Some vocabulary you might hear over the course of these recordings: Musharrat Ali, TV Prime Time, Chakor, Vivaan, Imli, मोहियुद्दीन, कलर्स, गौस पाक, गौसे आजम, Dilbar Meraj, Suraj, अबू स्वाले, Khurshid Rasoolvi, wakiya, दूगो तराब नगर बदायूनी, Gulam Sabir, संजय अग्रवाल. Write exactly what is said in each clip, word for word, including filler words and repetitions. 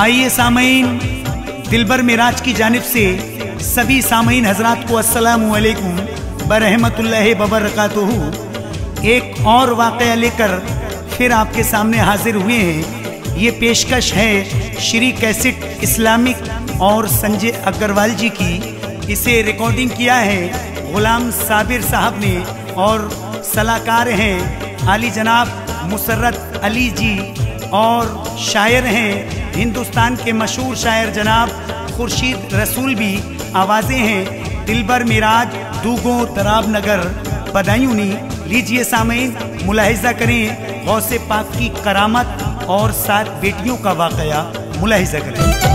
आइए सामईन, दिलबर मेराज की जानिब से सभी सामईन हजरात को अस्सलामु अलैकुम बरहमतुल्लाहि वबरकातुहू। एक और वाकया लेकर फिर आपके सामने हाजिर हुए हैं। ये पेशकश है श्री कैसेट इस्लामिक और संजय अग्रवाल जी की। इसे रिकॉर्डिंग किया है गुलाम साबिर साहब ने और सलाहकार हैं आली जनाब मुसर्रत अली जी और शायर हैं हिंदुस्तान के मशहूर शायर जनाब खुर्शीद रसूलवी। आवाज़ें हैं दिलबर मेराज, दूगो तराब नगर बदायूनी। लीजिए सामईन मुलाहिजा करें गौसे पाक की करामत और सात बेटियों का वाकया मुलाहिजा करें।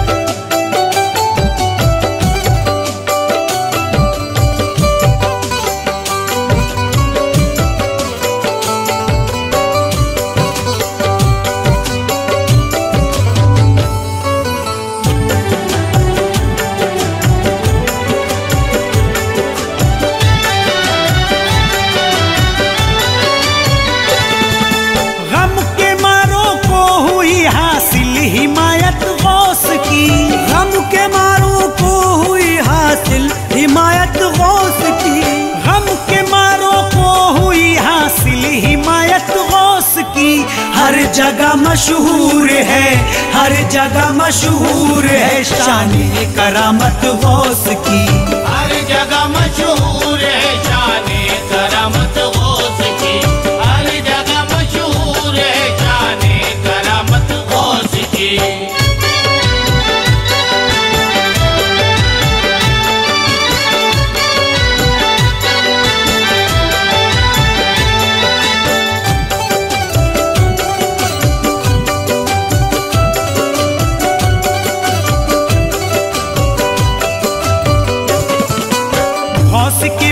हर जगह मशहूर है, हर जगह मशहूर है शानी करामत गौस की। हर जगह मशहूर है शानी करामत गौस की। हर जगह मशहूर है शानी करामत गौस की।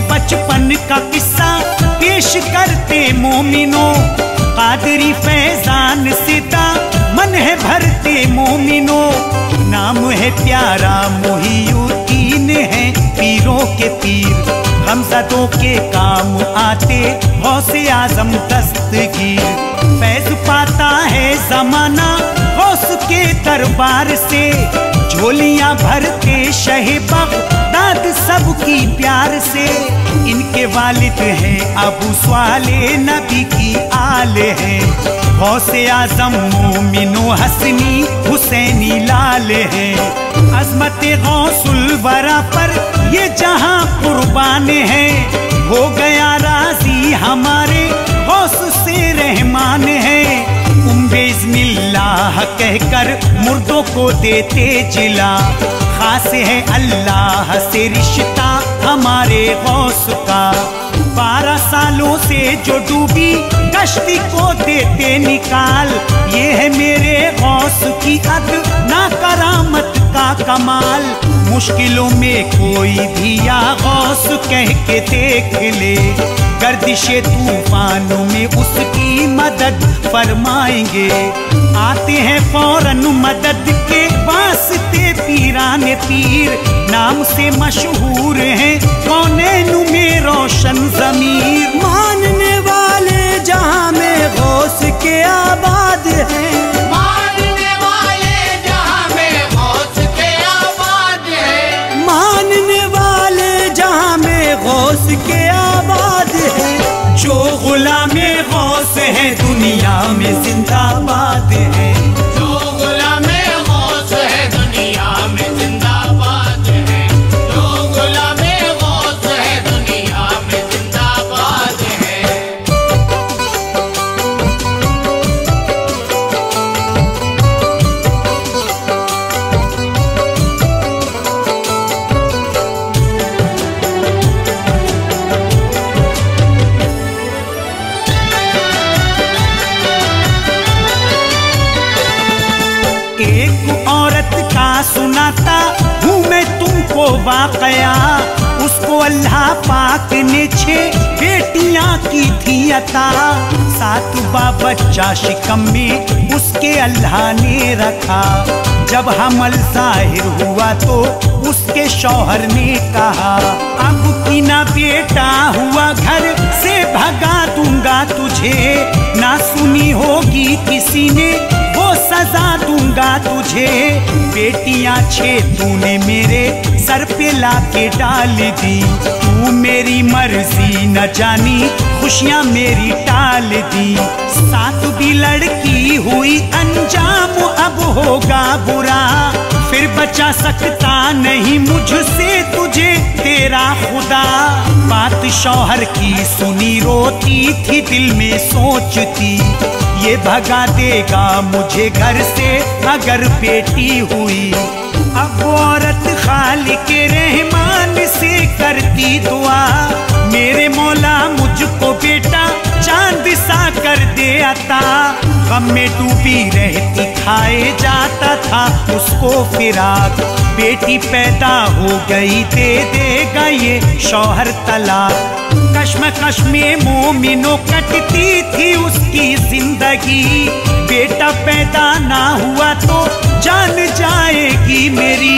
बचपन का किस्सा पेश करते मोमिनों, कादरी फैजान सीता मन है भरते मोमिनों। नाम है प्यारा मोहियुद्दीन है पीरों के पीर, हमसदों के काम आते गौसे आजम दस्तगीर। फैज पाता है जमाना गौस के दरबार से, झोलियां भरते शहबाग सबकी प्यार से। इनके वालिद हैं अबू स्वाले नबी की आल है, गौसे आजम मोमिनो हसनी हुसैनी लाल है। अजमत गौसुल वरा पर ये जहां कुर्बान है, हो गया राजी हमारे गौस से रहमान है। उम्बे इज़्निल्लाह कहकर मुर्दों को देते जिला, खास है अल्लाह से रिश्ता हमारे गौस का। बारह सालों से जो डूबी कश्ती को देते निकाल, ये है मेरे गौस की अदना करामत का कमाल। मुश्किलों में कोई भी या गौस कह के देख ले, गर्दिशे तूफानों में उसकी मदद फरमाएंगे। आते हैं फौरन मदद के वास्ते पीराने पीर, नाम से मशहूर है कौनैन में रोशन ज़मीर। मानने वाले जहाँ में गौस के आबाद हैं, मानने वाले जहाँ में गौस के आबाद हैं, मानने वाले जहाँ में गौस के आबाद हैं। जो गुलामे गौस हैं दुनिया में जिंदाबाद हैं। सुनाता हूँ मैं तुमको वाकया, उसको अल्लाह पाक ने छह बेटियाँ की थी अता। सातवां बच्चा शिकम में उसके अल्लाह ने रखा, जब हमल जाहिर हुआ तो उसके शौहर ने कहा, अब की ना बेटा हुआ घर से भगा दूंगा तुझे, ना सुनी होगी किसी ने वो सजा दूंगा दूंगा तुझे बेटियां छे तूने मेरे सर पे लाके डाल दी। तू मेरी मर्जी न जानी खुशियां मेरी टाल दी। साथ भी लड़की हुई अंजाम अब होगा बुरा, फिर बचा सकता नहीं मुझसे तुझे तेरा खुदा। बात शौहर की सुनी रोती थी दिल में सोचती, ये भगा देगा मुझे घर से अगर बेटी हुई। अब औरत खालिक रहमान से करती दुआ, मेरे मौला मुझको बेटा चांद सा कर दे अता। गम में डूबी रहती खाए जाता था उसको फिराक, बेटी पैदा हो गई दे देगा ये शौहर तलाक। कश्मकश में मोमिनों कटती थी उसकी जिंदगी, बेटा पैदा ना हुआ तो जान जाएगी मेरी।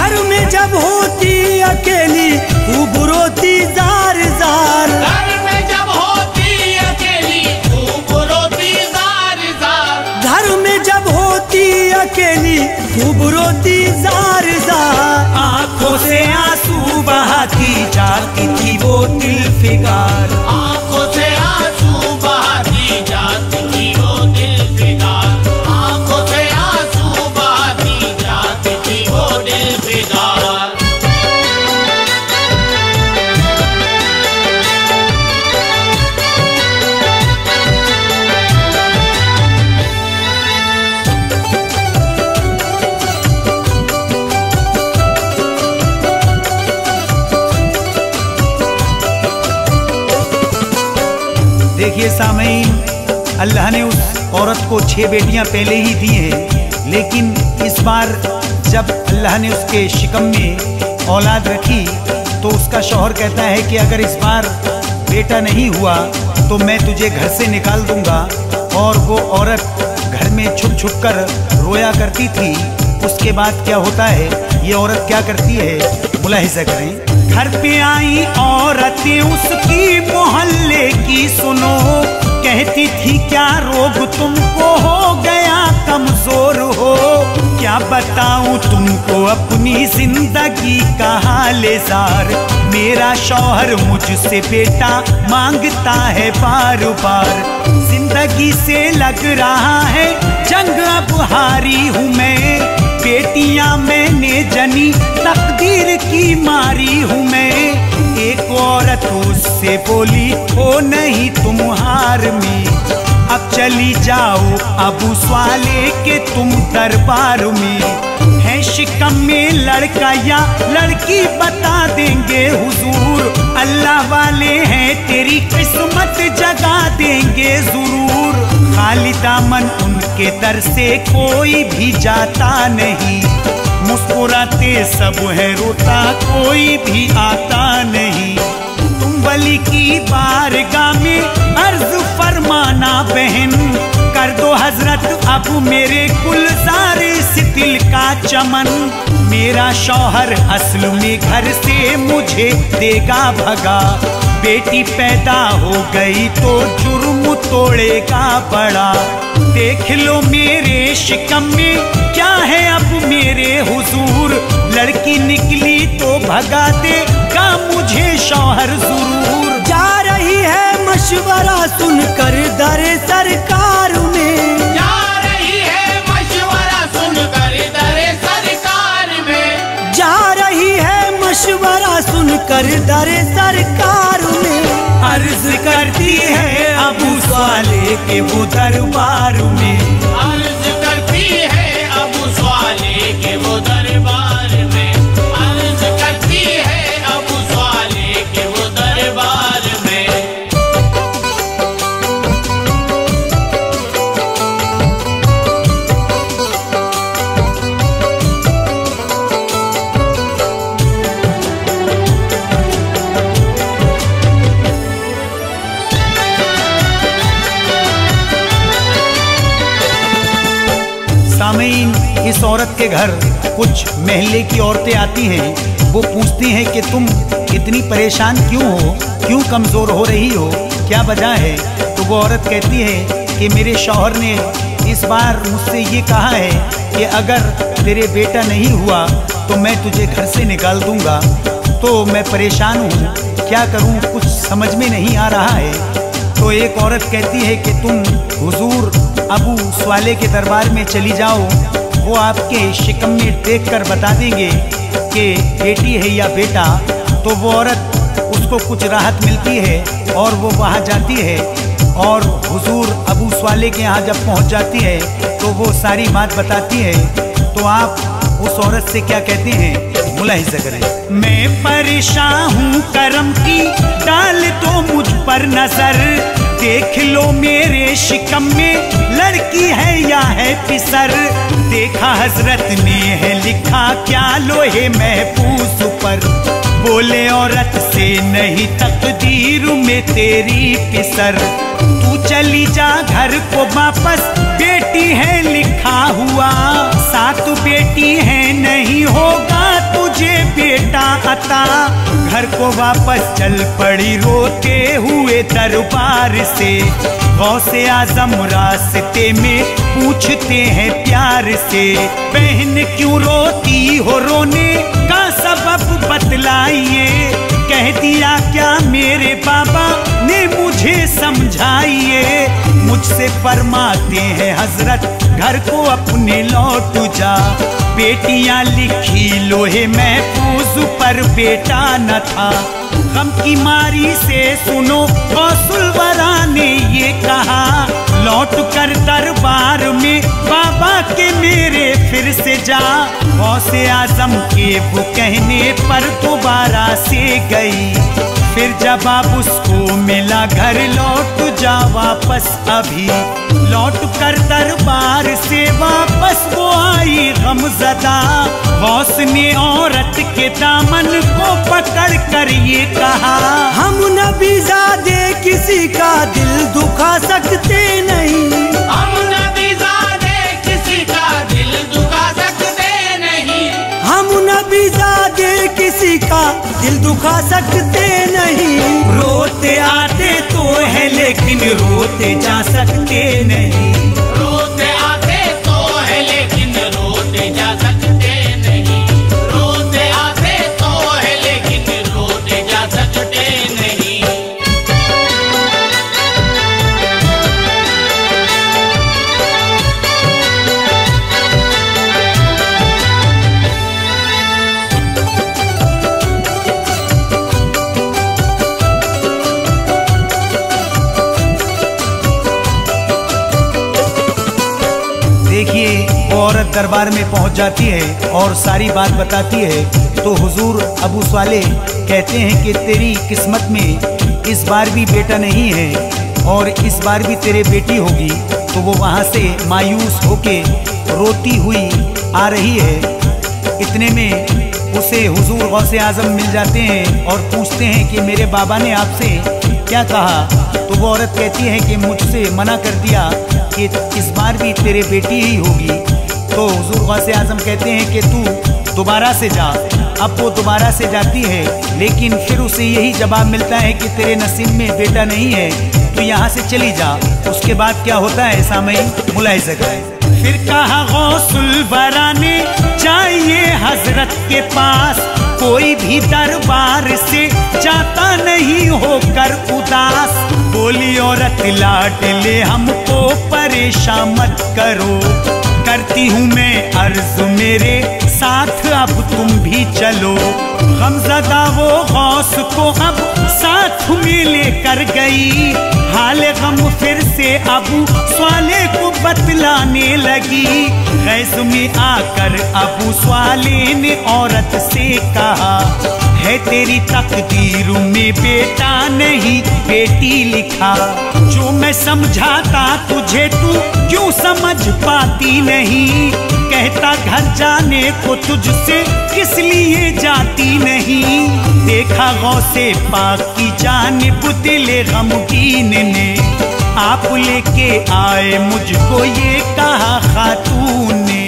घर में जब होती अकेली खूब रोती जार जार, घर में जब होती अकेली खूब रोती जार जार, घर में जब होती अकेली खूब रोती जार जार। आंखों से आंसू बहाती जाती थी वो दिल फिगार, आंखों से आंसू बहाती जाती थी वो दिल फिगार, आंखों से आंसू बहाती जाती थी वो दिल फिगार। देखिए सामईन, अल्लाह ने उस औरत को छह बेटियां पहले ही दी हैं, लेकिन इस बार जब अल्लाह ने उसके शिकम में औलाद रखी तो उसका शौहर कहता है कि अगर इस बार बेटा नहीं हुआ तो मैं तुझे घर से निकाल दूंगा। और वो औरत घर में छुप छुप कर रोया करती थी। उसके बाद क्या होता है, ये औरत क्या करती है, मुलाहिजा करें। घर पे आई औरतें उसकी मोहल्ले की सुनो, कहती थी क्या रोग तुमको हो गया कमजोर हो, क्या बताऊं तुमको अपनी जिंदगी का हाल जार। मेरा शौहर मुझसे बेटा मांगता है बार बार, जिंदगी से लग रहा है जंग अब हारी हूँ मैं। बेटियां मैंने जनी तकदीर की मारी हूँ मैं। एक औरत उससे बोली ओ नहीं तुम हार में, अब चली जाओ अबू सवाले के तुम दरबार में। है शिकम में लड़का या लड़की बता देंगे हुजूर, अल्लाह वाले हैं तेरी किस्मत जगा देंगे जरूर। खाली दामन उनके दर से कोई भी जाता नहीं, मुस्कुराते सब है रोता कोई भी आता नहीं। तुम वली की बारगाह में अर्ज फरमाना बहन, कर दो हजरत अब मेरे गुलजार इस दिल का चमन। मेरा शौहर असल में घर से मुझे देगा भगा, बेटी पैदा हो गई तो जुर्म तोड़ेगा बड़ा। देख लो मेरे शिकम में क्या है अब मेरे हुजूर, लड़की निकली तो भगा देगा मुझे शौहर जरूर। जा रही है मशवरा सुनकर दर सरकार में, जा रही है मशवरा सुनकर दर सरकार में, जा रही है मशवरा सुनकर दर सरकार में। अर्ज करती है अबू सवाले के वो दरबार में, अर्ज करती है अबू सवाले के वो दरबार में, अर्ज करती है अबू सवाले के वो दरबार इस औरत के घर कुछ महल्ले की औरतें आती हैं। वो पूछती हैं कि तुम इतनी परेशान क्यों हो, क्यों कमज़ोर हो रही हो, क्या वजह है। तो वो औरत कहती है कि मेरे शौहर ने इस बार मुझसे ये कहा है कि अगर तेरे बेटा नहीं हुआ तो मैं तुझे घर से निकाल दूंगा। तो मैं परेशान हूँ, क्या करूँ, कुछ समझ में नहीं आ रहा है। तो एक औरत कहती है कि तुम हुजूर अबू स्वाले के दरबार में चली जाओ, वो आपके शिकम में देखकर बता देंगे कि बेटी है या बेटा। तो वो औरत, उसको कुछ राहत मिलती है और वो वहाँ जाती है और हुजूर अबू स्वाले के यहाँ जब पहुँच जाती है तो वो सारी बात बताती है। तो आप उस औरत से क्या कहते हैं, मुलाहिजा करें। मैं परेशान हूँ करम की, डाल दो मुझ पर नजर, देख लो मेरे शिकम में लड़की है या है पिसर। देखा हजरत ने है लिखा क्या लोहे महफूज पर, बोले औरत से नहीं तकदीर में तेरी पिसर। तू चली जा घर को वापस, बेटी है लिखा हुआ, साथ बेटी है नहीं होगा तुझे बेटा अता। घर को वापस चल पड़ी रोते हुए दरबार से, गौसे आजम रास्ते में पूछते हैं प्यार से। बहन क्यों रोती हो, रोने का सबब बतलाइए, कह दिया क्या मेरे बाबा ने मुझे समझाइए। मुझसे फरमाते हैं हजरत घर को अपने लौट जा, बेटियां लिखी लोहे महफूज पर बेटा न था। गम की मारी से सुनो गौसुल वरा ने ये कहा, लौट कर दरबार में बाबा के मेरे फिर से जा। गौसे आजम के वो कहने पर दोबारा से गई, फिर जब आप उसको मिला घर लौट जा वापस अभी। लौट कर दरबार से वापस वो आई गमजदा, गौस ने औरत के दामन को पकड़ कर ये कहा, हम नबी ज़ादे किसी का दिल दुखा सकते नहीं, हम नबी ज़ादे किसी का दिल दुखा सकते नहीं, हम नबी ज़ादे किसी का दिल दुखा सकते नहीं। रोते आते तो है लेकिन रोते जा सकते नहीं, रोते आते तो है लेकिन रोते जा सकते नहीं, रोते आते तो है लेकिन रोते जा सकते नहीं। औरत दरबार में पहुंच जाती है और सारी बात बताती है। तो हुजूर अबू स्वाले कहते हैं कि तेरी किस्मत में इस बार भी बेटा नहीं है और इस बार भी तेरे बेटी होगी। तो वो वहाँ से मायूस होके रोती हुई आ रही है। इतने में उसे हुजूर गौसे आजम मिल जाते हैं और पूछते हैं कि मेरे बाबा ने आपसे क्या कहा। तो वो औरत कहती है कि मुझसे मना कर दिया कि इस बार भी तेरे बेटी ही होगी। तो हुजूर गौसे आजम कहते हैं कि तू दोबारा से जा। अब वो दोबारा से जाती है लेकिन फिर उसे यही जवाब मिलता है कि तेरे नसीब में बेटा नहीं है, तो यहाँ से चली जा। उसके बाद क्या होता है सामईन, मुलाहिज़ा करें। फिर कहा गौसुल वरा ने चाहिए हजरत के पास, कोई भी दरबार से जाता नहीं होकर उदास। बोली औरत लाडले हमको परेशान मत करो, करती हूँ मैं अर्ज मेरे साथ अब तुम भी चलो। गमज़दा वो गौस को अब साथ में लेकर गई, हाल गम फिर से अबू स्वाले को बतलाने लगी। गैस में आकर अबू स्वाले ने औरत से कहा, है तेरी तकदीर में बेटा नहीं बेटी लिखा, जो मैं समझाता तुझे तू क्यों समझ पाती नहीं, कहता घर जाने को तुझसे किस लिए जाती नहीं। देखा गौसे पाक की जानिब दिले गमगीन ने, आप लेके आए मुझको ये कहा खातून ने,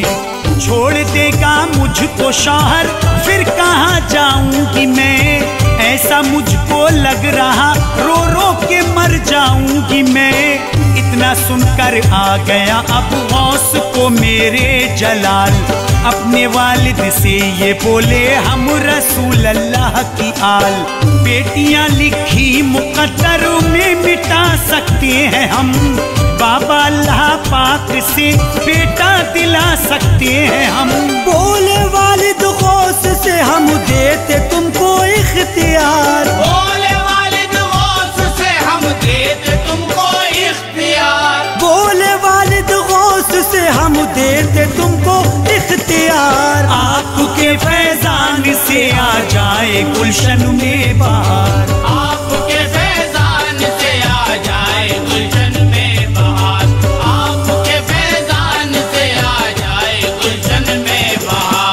छोड़ देगा मुझको शौहर फिर कहाँ जाऊंगी मैं, ऐसा मुझको लग रहा रो रो के मर जाऊंगी मैं। इतना सुनकर आ गया अब गौस को मेरे जलाल। अपने वालिद से ये बोले हम रसूल अल्लाह की आल। बेटियां लिखी मुकद्दर में मिटा सकते हैं हम, बाबा अल्लाह पाक से बेटा दिला सकते हैं हम। बोले वालिद गौस से हम देते तुमको इख्तियार, बोले वालिद गौस से हम देते तुमको इख्तियार, बोले वालिद गौस से हम देते तुमको इख्तियार। आपके फैजान से आ जाए गुलशन में बहार, आपके फैजान से आ जाए गुलशन में बहार, आपके फैजान से आ जाए गुलशन में बहार।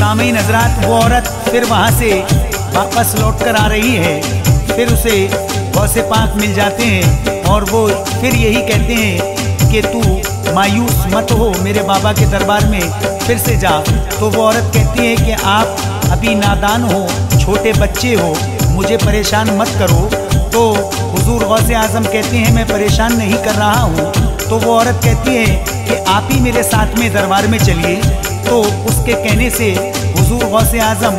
सामईन हजरात, वो औरत फिर वहाँ से वापस लौट कर आ रही है। फिर उसे गौसे पाक मिल जाते हैं और वो फिर यही कहते हैं कि तू मायूस मत हो, मेरे बाबा के दरबार में फिर से जा। तो वो औरत कहती है कि आप अभी नादान हो, छोटे बच्चे हो, मुझे परेशान मत करो। तो हुजूर गौसे आज़म कहते हैं मैं परेशान नहीं कर रहा हूँ। तो वो औरत कहती है कि आप ही मेरे साथ में दरबार में चलिए। तो उसके कहने से हुजूर गौसे आज़म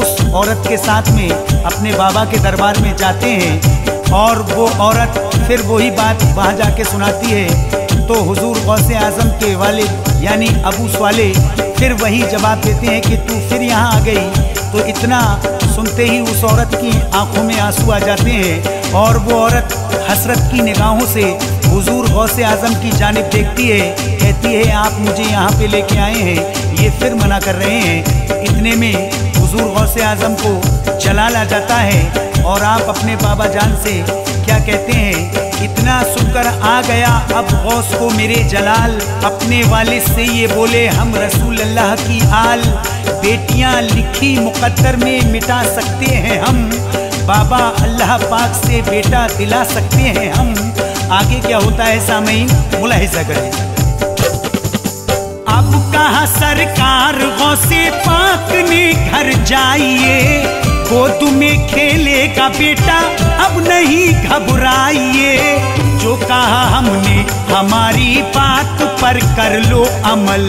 उस औरत के साथ में अपने बाबा के दरबार में जाते हैं और वो औरत फिर वही बात वहाँ जाके सुनाती है। तो हुजूर गौसे आज़म के वालिद यानी अबू स्वाले फिर वही जवाब देते हैं कि तू फिर यहाँ आ गई। तो इतना सुनते ही उस औरत की आंखों में आंसू आ जाते हैं और वो औरत हसरत की निगाहों से हुजूर गौसे आज़म की जानिब देखती है, कहती है आप मुझे यहाँ पे लेके आए हैं, ये फिर मना कर रहे हैं। इतने में हुजूर गौसे आज़म को जलाल आ जाता है और आप अपने बाबा जान से क्या कहते हैं, इतना सुनकर आ गया अब गौस को मेरे जलाल। अपने वालिद से ये बोले हम रसूल अल्लाह की आल। बेटियां लिखी मुकद्दर में मिटा सकते हैं हम, बाबा अल्लाह पाक से बेटा दिला सकते हैं हम। आगे क्या होता है सामईन, मुलाहिजा करें। अब कहा सरकार गौसे पाक ने घर जाइए, गोद में खेलेगा बेटा अब नहीं घबराइए। जो कहा हमने हमारी बात पर कर लो अमल,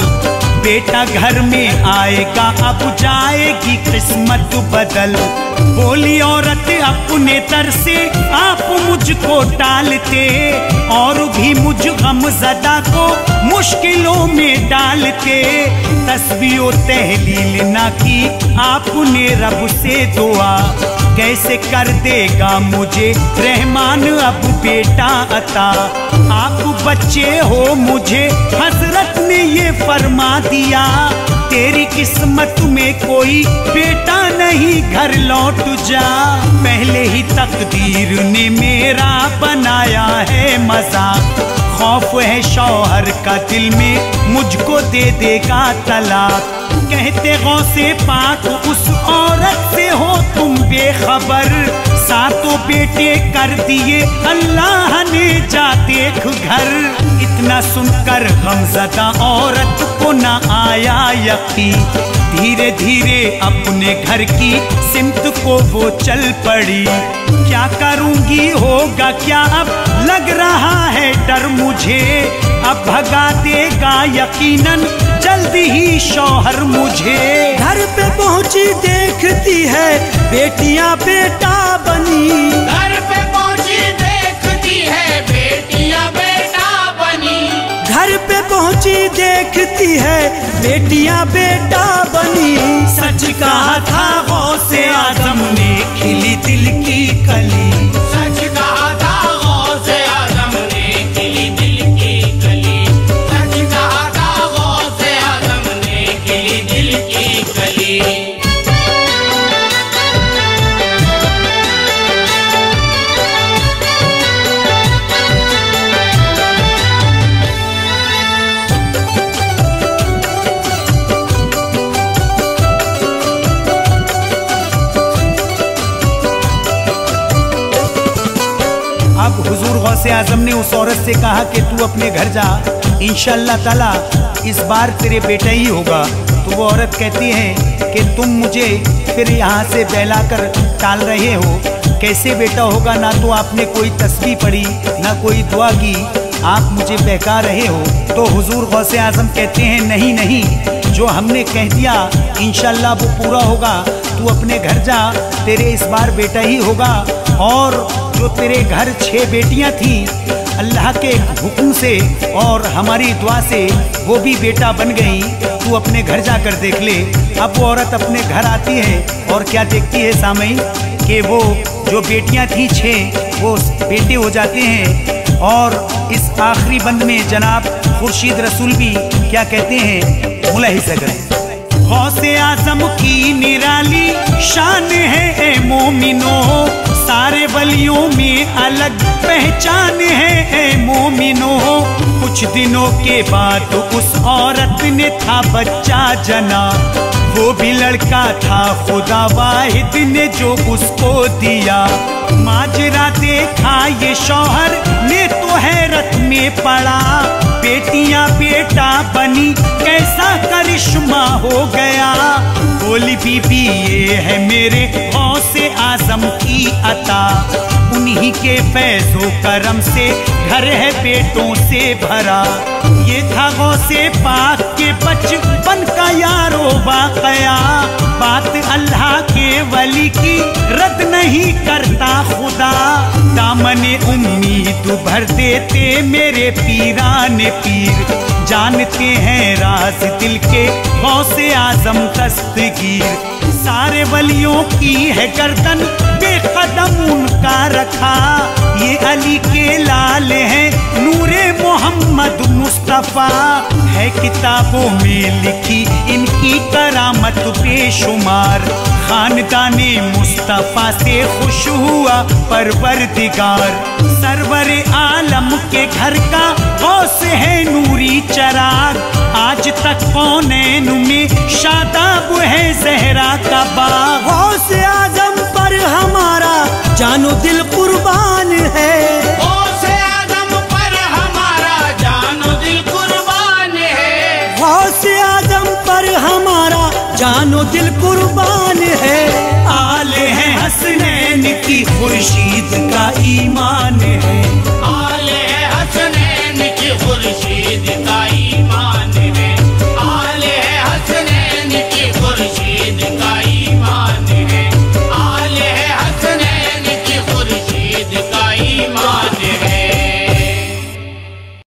बेटा घर में आएगा अब जाएगी किस्मत बदल। बोली औरत अपने तर से आप मुझको डालते और भी मुझ गमज़दा को मुश्किलों में डालते। तस्वीर तहलील ना की आपने रब से दुआ, कैसे कर देगा मुझे रहमान अब बेटा अता। आप बच्चे हो मुझे हजरत ने ये फरमा दिया, तेरी किस्मत में कोई बेटा नहीं घर लौट जा। पहले ही तकदीर ने मेरा बनाया है मजाक, खौफ है शौहर का दिल में मुझको दे देगा तलाक। कहते गौसे पाक उस औरत से हो तुम बेखबर, सातों बेटे कर दिए अल्लाह ने जा देख घर। इतना सुनकर गमज़दा औरत को ना आया यकीन, धीरे धीरे अपने घर की सिमत को वो चल पड़ी। क्या करूँगी होगा क्या अब लग रहा है डर मुझे, अब भगा देगा यकीनन जल्दी ही शौहर मुझे। घर पे पहुंची देखती है बेटियां बेटा बनी, घर पे पहुंची देखती है बेटियां बेटा बनी, घर पे पहुंची देखती है बेटियां बेटा बनी। सच कहा था गौसे आज़म ने खिली दिल की कली, सच कहा था गौसे आज़म ने खिली दिल की कली, सच कहा था गौसे आज़म ने खिली दिल की कली। गौसे आजम ने उस औरत से कहा कि तू अपने घर जा, इंशाअल्लाह ताला इस बार तेरे बेटा ही होगा। तो वो औरत कहती है कि तुम मुझे फिर यहाँ से बहला कर टाल रहे हो, कैसे बेटा होगा, ना तो आपने कोई तस्बीह पढ़ी ना कोई दुआ की, आप मुझे बहका रहे हो। तो हुजूर गौसे आजम कहते हैं नहीं नहीं, जो हमने कह दिया इंशाल्लाह वो पूरा होगा, तू अपने घर जा, तेरे इस बार बेटा ही होगा। और जो तेरे घर छः बेटियां थीं, अल्लाह के हुक्म से और हमारी दुआ से वो भी बेटा बन गई, तू अपने घर जाकर देख ले। अब वो औरत अपने घर आती है और क्या देखती है सामई कि वो जो बेटियां थीं छः वो बेटे हो जाते हैं। और इस आखिरी बंद में जनाब खुर्शीद रसूलवी क्या कहते हैं, मुलाहिज़ा करें। गौसे आजम की निराली शान है ए मोमिनो, सारे वलियों में अलग पहचान है ए मोमिनो। कुछ दिनों के बाद उस औरत ने था बच्चा जना, वो भी लड़का था खुदा वाहिद ने जो उसको दिया। माजरा देखा ये शौहर ने तो हैरत में पड़ा, बेटियां बेटा बनी कैसा करिश्मा हो गया। बोली बीबी ये है मेरे गौसे आजम की अता, उन्हीं के फैज़ो करम से घर है बेटों से भरा। ये था गौसे पाक के बचपन का यारो वाकया, बात अल्लाह के वली की रद्द नहीं करता खुदा। दामने उम्मीद भर देते मेरे पीराने पीर, जानते हैं राज दिल के गौसे आजम दस्तगीर। सारे वलियों की है गर्दन बेकदम उनका रखा, ये अली के लाल हैं नूरे मोहम्मद मुस्तफ़ा। है किताबों में लिखी इनकी करामत बेशुमार, खानदाने मुस्तफ़ा से खुश हुआ परवरदिगार। सरवरे आलम के घर का गौस है नूरी चराग, आज तक कौनैन में शादाब है जहरा का बाग। गौस आजम पर हमारा जानो दिल कुर्बान है, गौस आजम पर हमारा जानो दिल कुर्बान है, गौस आजम पर हमारा जानो दिल कुर्बान।